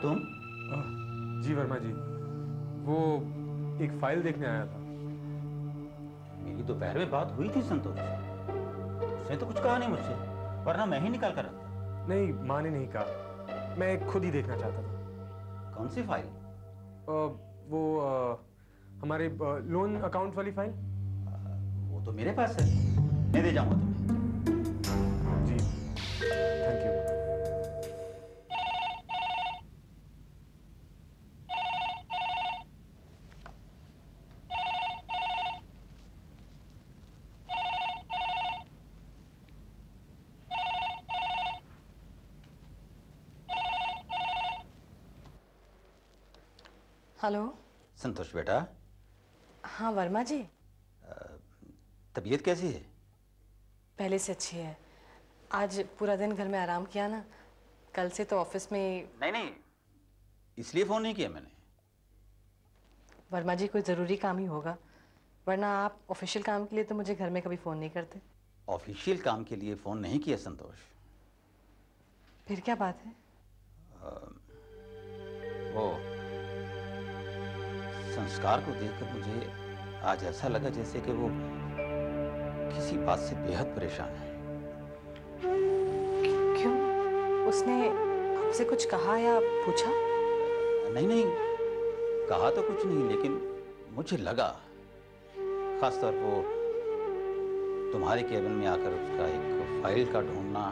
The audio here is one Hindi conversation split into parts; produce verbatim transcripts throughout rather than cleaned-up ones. तुम? जी वर्मा जी, वो एक फाइल देखने आया था। मेरी दोपहर में बात हुई थी संतोष से, उसने तो कुछ कहा नहीं मुझसे, वरना मैं ही निकाल कर रखता। नहीं, माँ ने नहीं कहा, मैं खुद ही देखना चाहता था। कौन सी फाइल? आ, वो आ, हमारे आ, लोन अकाउंट वाली फाइल। आ, वो तो मेरे पास है, मैं दे जाऊंगा तुम्हें। हेलो संतोष बेटा। हाँ वर्मा जी, तबीयत कैसी है? पहले से अच्छी है। आज पूरा दिन घर में आराम किया ना, कल से तो ऑफिस में। नहीं नहीं, इसलिए फोन नहीं किया मैंने। वर्मा जी, कोई ज़रूरी काम ही होगा, वरना आप ऑफिशियल काम के लिए तो मुझे घर में कभी फ़ोन नहीं करते। ऑफिशियल काम के लिए फ़ोन नहीं किया संतोष? फिर क्या बात है? आ, वो संस्कार को देखकर मुझे आज ऐसा लगा जैसे कि वो किसी बात से बेहद परेशान है। क्यों? उसने आपसे कुछ कहा या पूछा? नहीं नहीं, कहा तो कुछ नहीं, लेकिन मुझे लगा खासतौर पर तुम्हारे केबिन में आकर उसका एक फाइल का ढूंढना।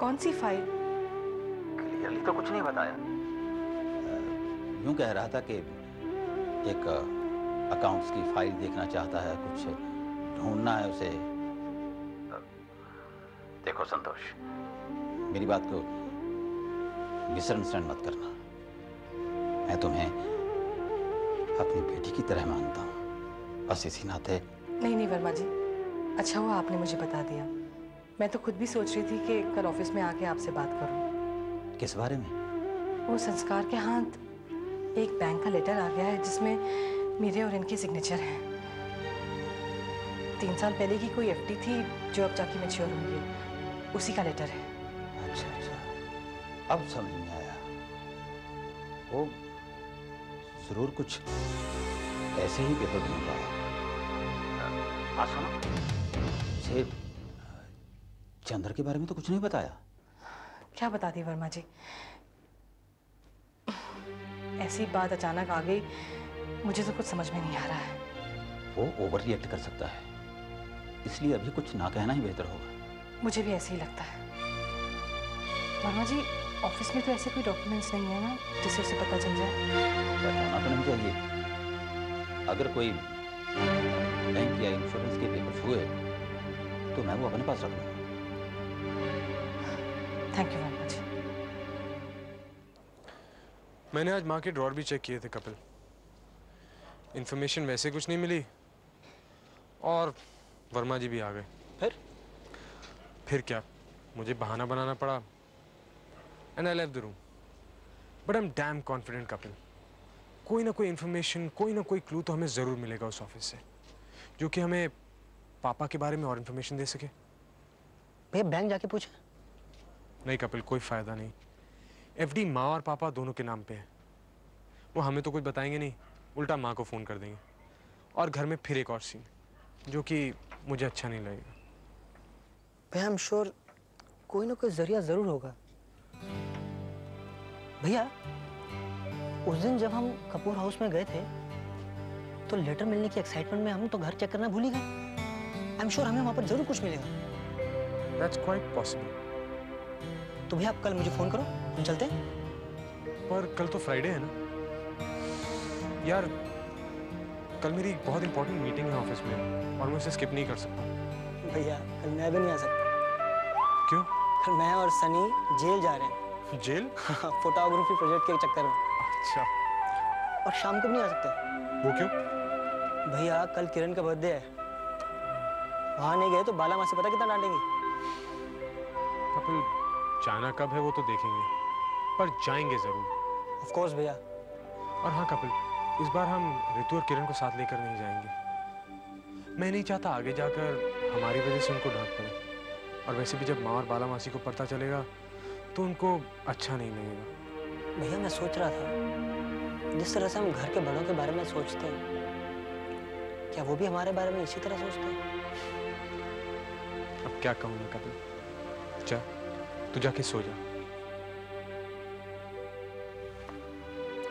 कौन सी फाइल? क्लियरली तो कुछ नहीं बताया, यूं कह रहा था कि एक अकाउंट्स की फाइल देखना चाहता है, कुछ ढूंढना है उसे। देखो संतोष, मेरी बात को मिसअंडरस्टैंड मत करना, मैं तुम्हें अपनी बेटी की तरह मानता हूँ, बस इसी नाते। नहीं नहीं वर्मा जी, अच्छा हुआ आपने मुझे बता दिया, मैं तो खुद भी सोच रही थी कि कल ऑफिस में आके आपसे बात करूँ। किस बारे में? वो संस्कार के हाथ एक बैंक का लेटर आ गया है जिसमें मेरे और इनके सिग्नेचर हैं। तीन साल पहले की कोई एफडी थी जो अब जाके मैच्योर होगी, उसी का लेटर है। अच्छा अच्छा, अब समझ में आया, वो जरूर कुछ ऐसे ही पेपर ढूंढ रहा है। हाँ सुनो, मुझे चंद्र के बारे में तो कुछ नहीं बताया। क्या बता दी वर्मा जी, ऐसी बात अचानक आ गई, मुझे तो कुछ समझ में नहीं आ रहा है। वो ओवर रिएक्ट कर सकता है, इसलिए अभी कुछ ना कहना ही बेहतर होगा। मुझे भी ऐसे ही लगता है। वर्मा जी, ऑफिस में तो ऐसे कोई डॉक्यूमेंट्स नहीं है ना जिससे उसे पता चल जाए? बताना तो नहीं चाहिए, अगर कोई बैंक या इंश्योरेंस के पेपर्स हुए तो मैं वो अपने पास रखूँगा। Thank you Verma ji. मैंने आज माँ के ड्रॉर भी चेक किए थे कपिल, इन्फॉर्मेशन वैसे कुछ नहीं मिली, और वर्मा जी भी आ गए। फिर? फिर क्या, मुझे बहाना बनाना पड़ा and I left the room. But I am damn confident Kapil, कोई ना कोई इन्फॉर्मेशन, कोई ना कोई क्लू तो हमें ज़रूर मिलेगा उस ऑफिस से, जो कि हमें पापा के बारे में और इन्फॉर्मेशन दे सके। भैया बैंक जाके पूछा? नहीं कपिल, कोई फ़ायदा नहीं, एफडी माँ और पापा दोनों के नाम पे है, वो हमें तो कुछ बताएंगे नहीं, उल्टा माँ को फ़ोन कर देंगे, और घर में फिर एक और सीन, जो कि मुझे अच्छा नहीं लगेगा। भैया आई एम श्योर कोई ना कोई जरिया ज़रूर होगा। भैया, उस दिन जब हम कपूर हाउस में गए थे तो लेटर मिलने की एक्साइटमेंट में हम तो घर चेक करना भूल ही गए। आई एम श्योर हमें वहाँ पर ज़रूर कुछ मिलेगा। That's quite possible. तो भैया आप कल मुझे फोन करो, हम चलते हैं। पर कल तो फ्राइडे है ना यार, कल मेरी बहुत इंपॉर्टेंट मीटिंग है ऑफिस में और मैं उसे स्किप नहीं कर सकता। भैया कल मैं भी नहीं आ सकता। क्यों? कल मैं और सनी जेल जा रहे हैं। जेल? हाँ, फोटोग्राफी प्रोजेक्ट के चक्कर में। अच्छा। और शाम को भी नहीं आ सकते। वो क्यों? भैया कल किरण का बर्थडे है, वहाँ नहीं गए तो बाला माँ से पता कितना डांटेंगी। जाना कब है वो तो देखेंगे, पर जाएंगे जरूर। ऑफ कोर्स भैया। और हाँ कपिल, इस बार हम ऋतु और किरण को साथ लेकर नहीं जाएंगे। मैं नहीं चाहता आगे जाकर हमारी वजह से उनको डांट पड़े, और वैसे भी जब माँ और बाला मासी को पता चलेगा तो उनको अच्छा नहीं लगेगा। भैया मैं सोच रहा था, जिस तरह से हम घर के बड़ों के बारे में सोचते हैं, क्या वो भी हमारे बारे में इसी तरह सोचते हैं? अब क्या कहूँगा कपिल, जा तू जाके सो जा।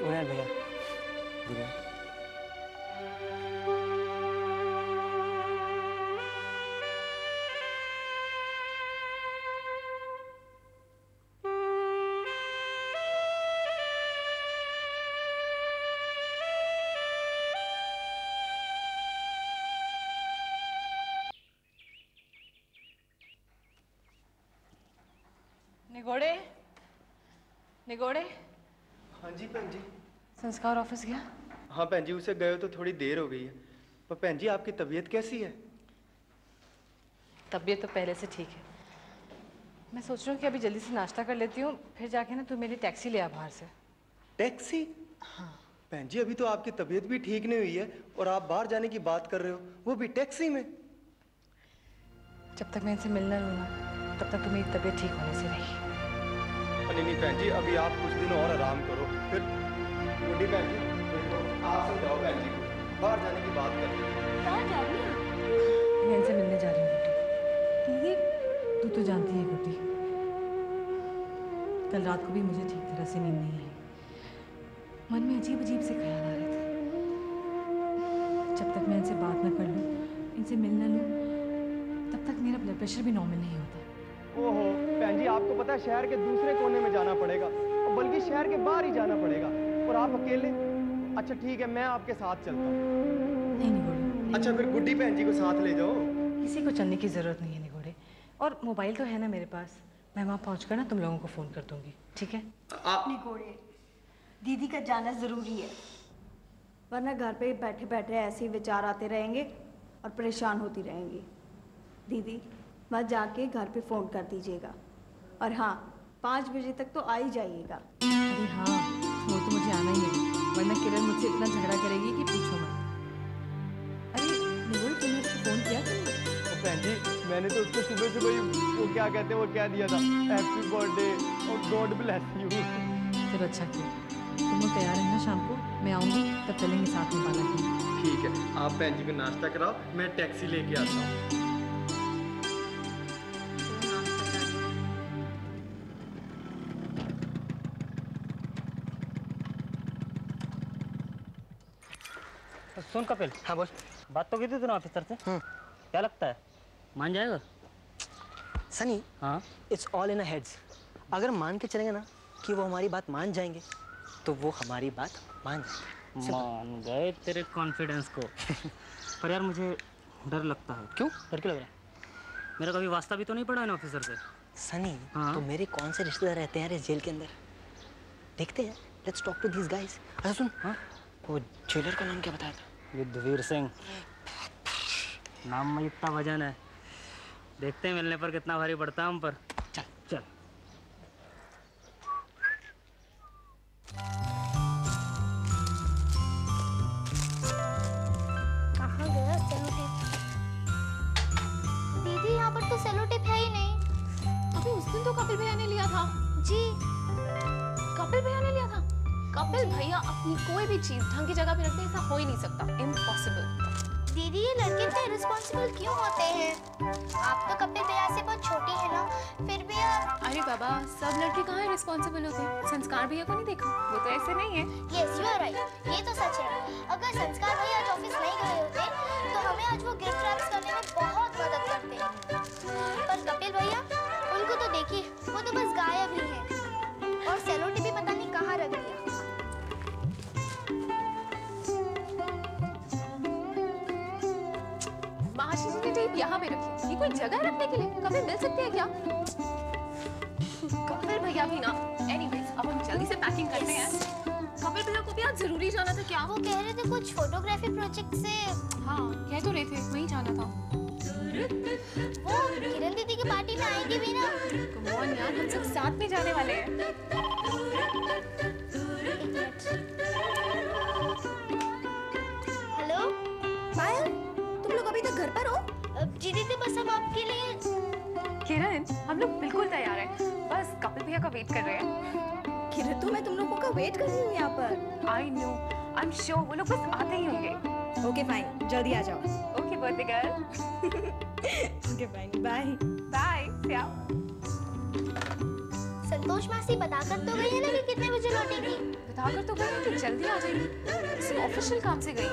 भैया निगोड़े, निगोड़े। हाँ जी भैन जी। संस्कार ऑफिस गया? हाँ भैन जी, उसे गए तो थोड़ी देर हो गई है। पर भैन जी आपकी तबीयत कैसी है? तबीयत तो पहले से ठीक है। मैं सोच रही हूँ कि अभी जल्दी से नाश्ता कर लेती हूँ, फिर जाके ना तू मेरी टैक्सी ले आ बाहर से। टैक्सी? हाँ भैन जी, अभी तो आपकी तबीयत भी ठीक नहीं हुई है और आप बाहर जाने की बात कर रहे हो, वो भी टैक्सी में। जब तक मैं इनसे मिलना लूँ ना, तब तक तो मेरी तबीयत ठीक होने से रही। अरे नहीं भैन जी, अभी आप कुछ दिन और आराम करो, फिर भैन जी आप समझाओ भैन जी को, बाहर जाने की बात कर रही है। बाहर जा रही है? मैं इनसे मिलने जा रही हूँ बेटी। तू तो जानती है बेटी, कल रात को भी मुझे ठीक तरह से नींद नहीं आई, मन में अजीब अजीब से ख्याल आ रहे थे। जब तक मैं इनसे बात न कर लूँ, इनसे मिल न लूँ, तब तक मेरा ब्लड प्रेशर भी नॉर्मल नहीं होता। ओहो भैन जी, आपको पता है शहर के दूसरे कोने में जाना पड़ेगा, बल्कि शहर के बाहर ही जाना पड़ेगा, और आप अकेले। अच्छा ठीक है, मैं आपके साथ चलता हूँ। नहीं निगोड़े। अच्छा फिर गुड्डी बहन जी को साथ ले जाओ। किसी को चलने की जरूरत नहीं है निगोड़े, और मोबाइल तो है ना मेरे पास, मैं वहाँ पहुँच कर ना तुम लोगों को फोन कर दूंगी, ठीक है? आप निगोड़े, दीदी का जाना जरूरी है, वरना घर पे बैठे बैठे ऐसे ही विचार आते रहेंगे और परेशान होती रहेंगी। दीदी वहाँ जाके घर पे फोन कर दीजिएगा, और हाँ पाँच बजे तक तो आ ही जाइएगा। हाँ वो तो मुझे आना ही है, वरना किरण मुझसे इतना झगड़ा करेगी कि पूछो मत। अरे निगोड़े, तुमने उसको फोन किया? तो भैन जी मैंने तो उसको सुबह सुबह ही वो क्या कहते हैं वो क्या दिया था, हैप्पी बर्थडे और गॉड ब्लेस यू। चलो अच्छा किया, तुम लोग तैयार है ना? शाम को मैं आऊँगी, तब चलेंगे साथ में बाला की। ठीक है, आप भैन जी को नाश्ता कराओ, मैं टैक्सी लेके आता हूँ। सुन कपिल। हाँ बोल। बात तो की थी तूने ऑफिसर से। हाँ। क्या लगता है मान जाएगा सनी? हाँ, इट्स ऑल इन हेड्स। अगर मान के चलेंगे ना कि वो हमारी बात मान जाएंगे, तो वो हमारी बात मान जाएंगे। मान गए तेरे कॉन्फिडेंस को। पर यार मुझे डर लगता है। क्यों? डर क्यों लग रहा है? मेरा कभी वास्ता भी तो नहीं पड़ा है ना ऑफिसर से सनी। हाँ? तो मेरे कौन से रिश्तेदार रहते हैं जेल के अंदर, देखते हैं। Let's talk to these guys. अच्छा सुन। हाँ? वो जेलर का नाम क्या बताया था? युद्धवीर सिंह नाम में इतना वजन है, देखते हैं मिलने पर कितना भारी पड़ता है हम पर। चल चल। कहाँ गया सेलोटेप? दीदी यहाँ पर तो सेलोटेप है ही नहीं। अभी उस दिन तो कपिल भैया ने लिया था। जी कपिल भैया ने लिया था। कपिल भैया अपनी कोई भी चीज ढंग की जगह पे रखते, ऐसा हो ही नहीं सकता, इम्पॉसिबल। दीदी ये लड़के इतने रिस्पॉन्सिबल क्यों होते हैं? आप तो कपिल भैया से बहुत छोटी है ना, फिर भी आप। अरे बाबा, सब लड़के कहाँ रिस्पॉन्सिबल होते हैं? संस्कार भैया को नहीं देखा, वो तो ऐसे नहीं है। यस यू आर राइट, ये तो सच है। अगर संस्कार भैया आज ऑफिस नहीं गए होते तो हमें आज वो गिफ्ट रैप करने में बहुत मदद करते। पर कपिल भैया उनको तो देखी वो तो बस गायब ही है, और सेलोटी भी पता नहीं कहाँ रख दिया। महाशय जी टेप यहाँ पे रखी, ये कोई जगह रखने के लिए कभी मिल सकती है क्या? कपिल भैया भी ना। एनीवेज अब हम जल्दी से पैकिंग करते हैं। कपिल भैया को भी आज जरूरी जाना था क्या? वो कह रहे थे कुछ फोटोग्राफी प्रोजेक्ट से। हाँ कह तो रहे थे, वहीं जाना था। वो किरण दीदी की पार्टी में आएगी भी ना। कम ऑन यार, हम सब साथ में जाने वाले हैं। हेलो पायल, तुम लोग अभी तक घर पर हो? जी दीदी बस हम आपके लिए। किरण हम लोग बिल्कुल तैयार हैं, बस कपिल भैया का वेट कर रहे हैं। किरण तो मैं तुम लोगों का वेट कर रही हूँ यहाँ पर। I know, I am sure वो लोग बस आते ही होंगे। ओके फाइन, जल्दी आ जाओ। Okay birthday girl. Okay fine, bye bye. क्या संतोष मासी बताकर तो गई है ना कि कितने बजे लौटेगी? बताकर तो गई है कि जल्दी आ जाएगी, किसी ऑफिशियल काम से गई है।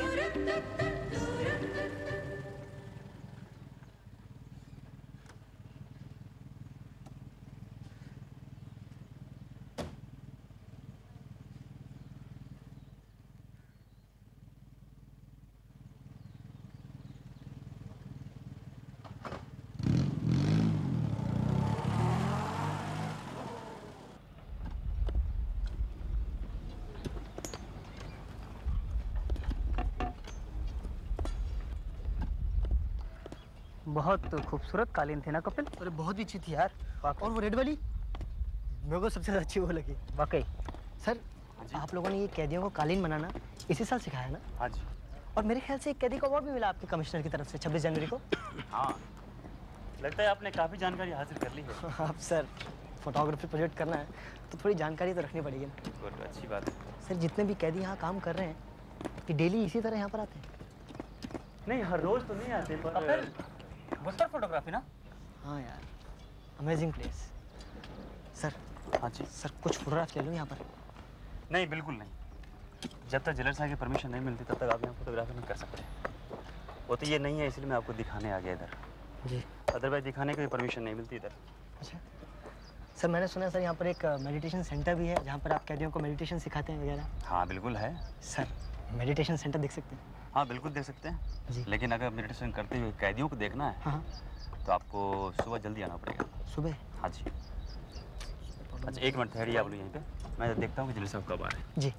बहुत खूबसूरत कालीन थी ना कपिल? अरे बहुत ही अच्छी थी यार। और वो रेड वाली मेरे को सबसे ज़्यादा अच्छी वो लगी। वाकई सर, आप लोगों ने ये कैदियों को कालीन बनाना इसी साल सिखाया ना? हाँ जी। और मेरे ख्याल से एक कैदी को अवार्ड भी मिला आपके कमिश्नर की तरफ से छब्बीस जनवरी को। हाँ लगता है आपने काफ़ी जानकारी हासिल कर ली है। आप सर फोटोग्राफी प्रोजेक्ट करना है तो थोड़ी जानकारी तो रखनी पड़ेगी ना। अच्छी बात है सर। जितने भी कैदी यहाँ काम कर रहे हैं कि डेली इसी तरह यहाँ पर आते हैं? नहीं हर रोज़ तो नहीं आते, पर सर फोटोग्राफी ना। हाँ यार अमेजिंग प्लेस। सर हाँ जी सर, कुछ फोटोग्राफ ले लूँ यहाँ पर? नहीं बिल्कुल नहीं, जब तक जेलर साहब की परमिशन नहीं मिलती तब तक आप यहाँ फोटोग्राफी नहीं कर सकते। वो तो ये नहीं है इसलिए मैं आपको दिखाने आ गया इधर जी, अदरवाइज दिखाने की परमिशन नहीं मिलती इधर। अच्छा सर, मैंने सुना सर यहाँ पर एक मेडिटेशन सेंटर भी है जहाँ पर आप कैदियों को मेडिटेशन सिखाते हैं वगैरह? हाँ बिल्कुल है सर। मेडिटेशन सेंटर देख सकते हैं? हाँ बिल्कुल देख सकते हैं, लेकिन अगर मेडिटेशन करते हुए कैदियों को देखना है हाँ। तो आपको सुबह जल्दी आना पड़ेगा। सुबह? हाँ जी। अच्छा एक मिनट ठहरिए आप लोग यहीं पे, मैं देखता हूँ कि जेलर साहब कब आ रहे हैं। जी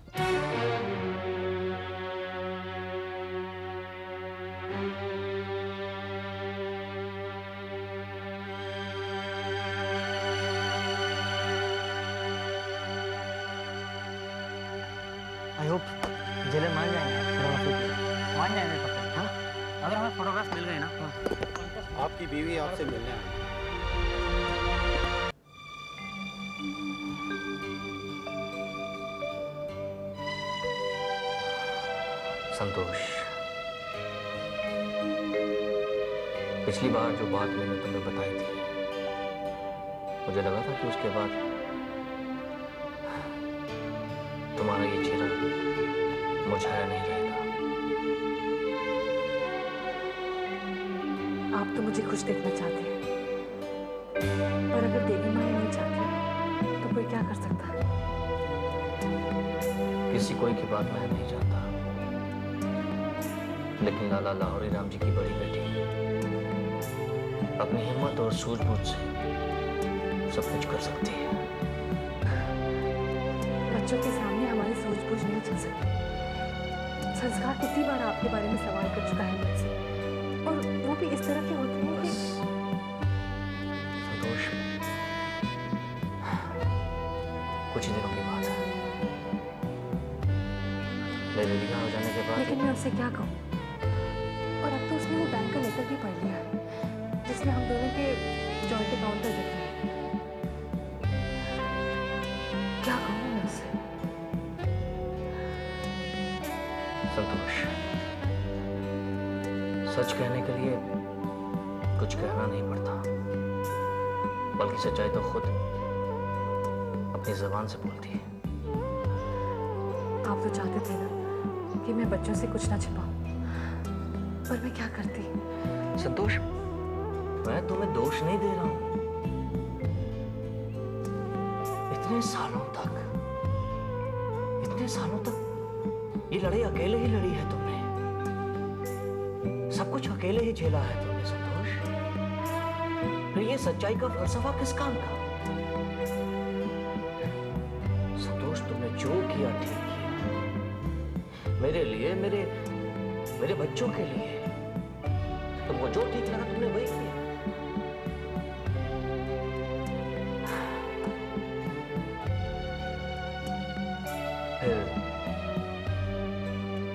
आई होप जेलर मान जाएंगे। मान जाएंगे पक्का? हाँ अगर हमें फोटोग्राफ मिल गए ना। हाँ। आपकी बीवी आपसे मिलने आई है। संतोष पिछली बार जो बात मैंने तुम्हें बताई थी, मुझे लगा था कि उसके बाद तुम्हारा ये चेहरा मुरझाया नहीं रहेगा। आप तो मुझे खुश देखना चाहते हैं, पर अगर देवी माँ नहीं चाहती तो कोई क्या कर सकता है? किसी कोई की बात मैं नहीं जानता, लेकिन लाला लाहौरी राम जी की बड़ी बेटी अपनी हिम्मत और सूझबूझ से सब कुछ कर सकती है। बच्चों के सामने हमारी सूझबूझ नहीं चल सकती। संस्कार कितनी बार आपके बारे में सवाल कर चुका है मुझसे, और वो भी इस तरह के होते हैं कि संतोष कुछ ही दिनों की बात है मेरे लिए हो जाने के बाद। लेकिन मैं उससे क्या कहूँ, और अब तो उसने वो बैंक का लेटर भी पढ़ लिया जिसमें हम दोनों के जॉइंट अकाउंट पर देते हैं। क्या कहूँ मैं उससे? संतोष सच कहने के लिए कुछ कहना नहीं पड़ता, बल्कि सच्चाई तो खुद अपनी जबान से बोलती है। आप तो चाहते थे ना कि मैं बच्चों से कुछ ना छिपाऊं, पर मैं क्या करती? संतोष मैं तुम्हें दोष नहीं दे रहा हूं, इतने सालों तक इतने सालों तक ये लड़ाई अकेले ही लड़ी है तुमने, सब कुछ अकेले ही झेला है तुमने संतोष। फिर ये सच्चाई का फलसफा किस काम का? संतोष तुमने जो किया ठीक किया, मेरे लिए, मेरे मेरे बच्चों के लिए। तुमको जो ठीक लगा तुमने वही किया।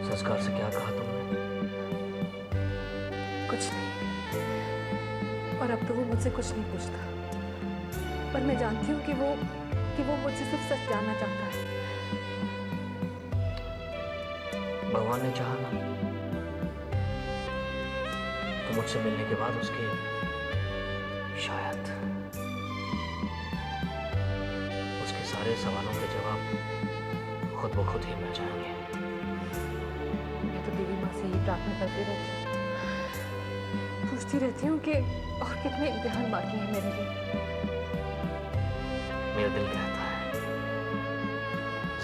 संस्कार से क्या कहा तुमने? कुछ नहीं। और अब तो वो मुझसे कुछ नहीं पूछता, पर मैं जानती हूँ कि वो कि वो मुझसे सिर्फ सच जानना चाहता है। भगवान ने चाहा ना तो मुझसे मिलने के बाद उसके शायद उसके सारे सवालों के जवाब खुद ब खुद ही मिल जाएंगे। देवी माँ से ही प्रार्थना करती रहती, पूछती रहती हूँ कि और कितने इम्तिहान बाकी हैं मेरे लिए। मेरा दिल कहता है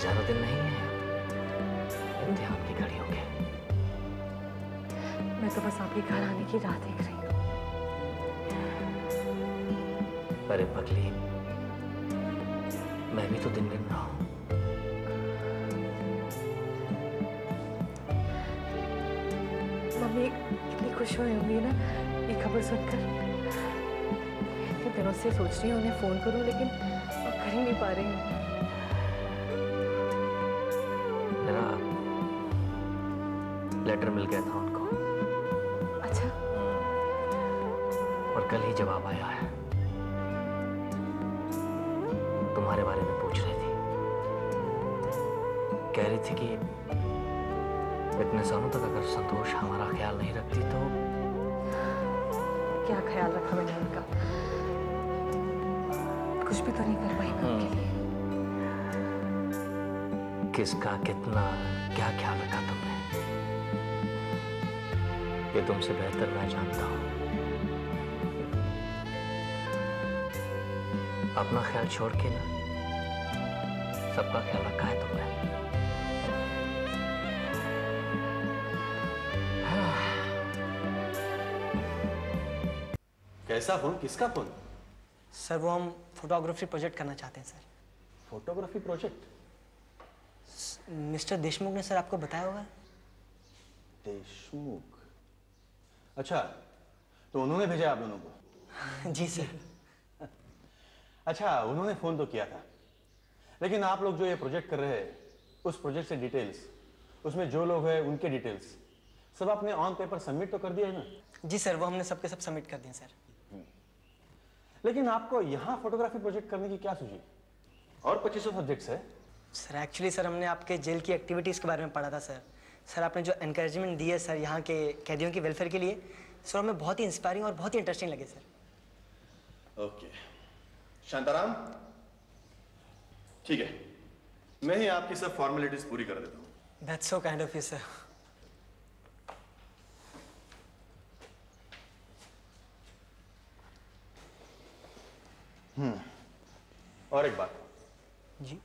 ज्यादा दिन नहीं है, इम्तिहान की घड़ी होंगे। मैं तो बस आपके घर आने की राह देख रही हूँ। अरे पगली, मैं भी तो दिन गिन रहा हूँ। कितनी खुश हुई होंगी ना ये खबर सुनकर। इतने दिनों से सोच रही हूँ उन्हें फोन करूँ, लेकिन अब कर ही नहीं पा रही हूँ। लेटर मिल गया था उनको। अच्छा। और कल ही जवाब आया है। तुम्हारे बारे में पूछ रही थी, कह रही थी कि इतने सालों तक अगर संतोष हमारा ख्याल नहीं रखती तो। क्या ख्याल रखा मैंने उनका, कुछ भी तो नहीं कर पाई मैं उनके लिए। किसका कितना क्या ख्याल रखा तुमने, ये तुमसे बेहतर मैं जानता हूँ। अपना ख्याल छोड़ के ना सबका ख्याल रखा है तुमने। कैसा फोन? किसका फोन? सर वो हम फोटोग्राफी प्रोजेक्ट करना चाहते हैं sir. Photography project? Mister Deshmukh ने सर आपको बताया होगा। देशमुख? अच्छा, तो उन्होंने भेजा आप दोनों को? जी सर। अच्छा, उन्होंने फोन तो किया था, लेकिन आप लोग जो ये प्रोजेक्ट कर रहे हैं उस प्रोजेक्ट से डिटेल्स, उसमें जो लोग हैं उनके डिटेल्स सब आपने ऑन पेपर सबमिट तो कर दिया है ना? जी सर, वो हमने सबके सब सबमिट कर दिए सर। लेकिन आपको यहाँ फोटोग्राफी प्रोजेक्ट करने की क्या सूझी? और पच्चीस सौ सब्जेक्ट्स है सर। एक्चुअली सर हमने आपके जेल की एक्टिविटीज़ के बारे में पढ़ा था सर। सर आपने जो एनकरेजमेंट दी है सर यहाँ के कैदियों की वेलफेयर के लिए, सर हमें बहुत ही इंस्पायरिंग और बहुत ही इंटरेस्टिंग लगे सर। ओके शांताराम, ठीक है, मैं ही आपकी सब फॉर्मेलिटीज पूरी कर देता हूँ। That's so kind of you sir. हम्म, और एक बात जी,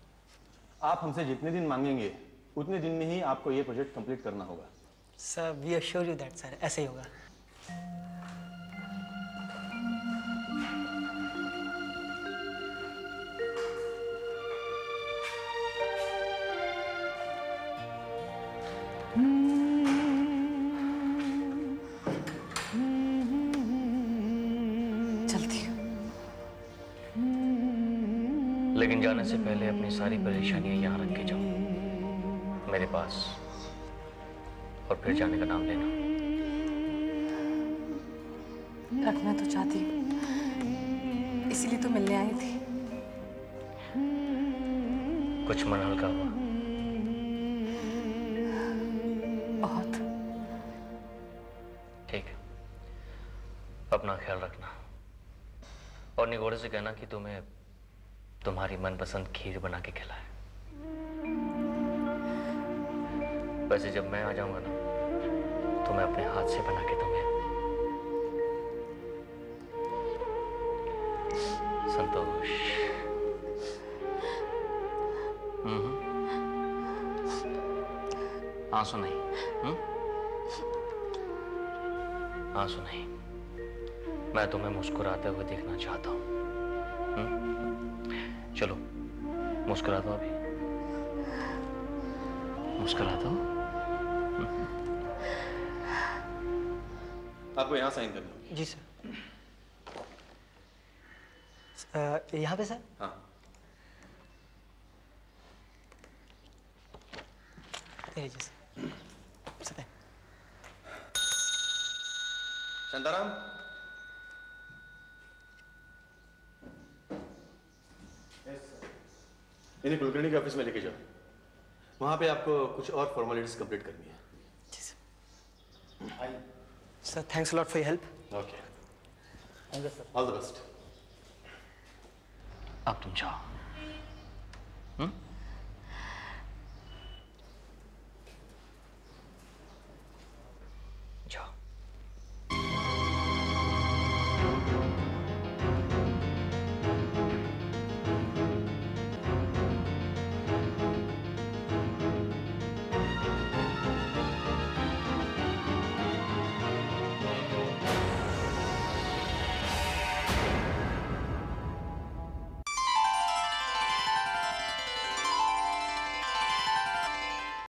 आप हमसे जितने दिन मांगेंगे उतने दिन में ही आपको ये प्रोजेक्ट कंप्लीट करना होगा sir. We assure you that sir, ऐसे ही होगा। लेकिन जाने से पहले अपनी सारी परेशानियां यहाँ रख के जाओ मेरे पास, और फिर जाने का नाम लेना। रखना तो चाहती हूँ, इसलिए तो मिलने आई थी। कुछ मन हल्का हुआ? बहुत। ठीक, अपना ख्याल रखना, और निगोड़े से कहना कि तुम्हें तुम्हारी मनपसंद खीर बना के खिलाए। वैसे जब मैं आ जाऊंगा ना तो मैं अपने हाथ से बना के तुम्हें। संतोष, आंसू नहीं, आंसू नहीं, मैं तुम्हें मुस्कुराते हुए देखना चाहता हूँ। चलो मुस्कुरा दो, अभी मुस्कुरा दो। आपको यहाँ साइन करना। जी सर, यहाँ पे सर। हाँ जी सर। शांताराम, इन्हें कुलकर्णी के ऑफिस में लेके जाओ, वहां पे आपको कुछ और फॉर्मेलिटीज कंप्लीट करनी है। जी sir. I sir, thanks lot for your help. Okay, all the best. अब तुम जाओ।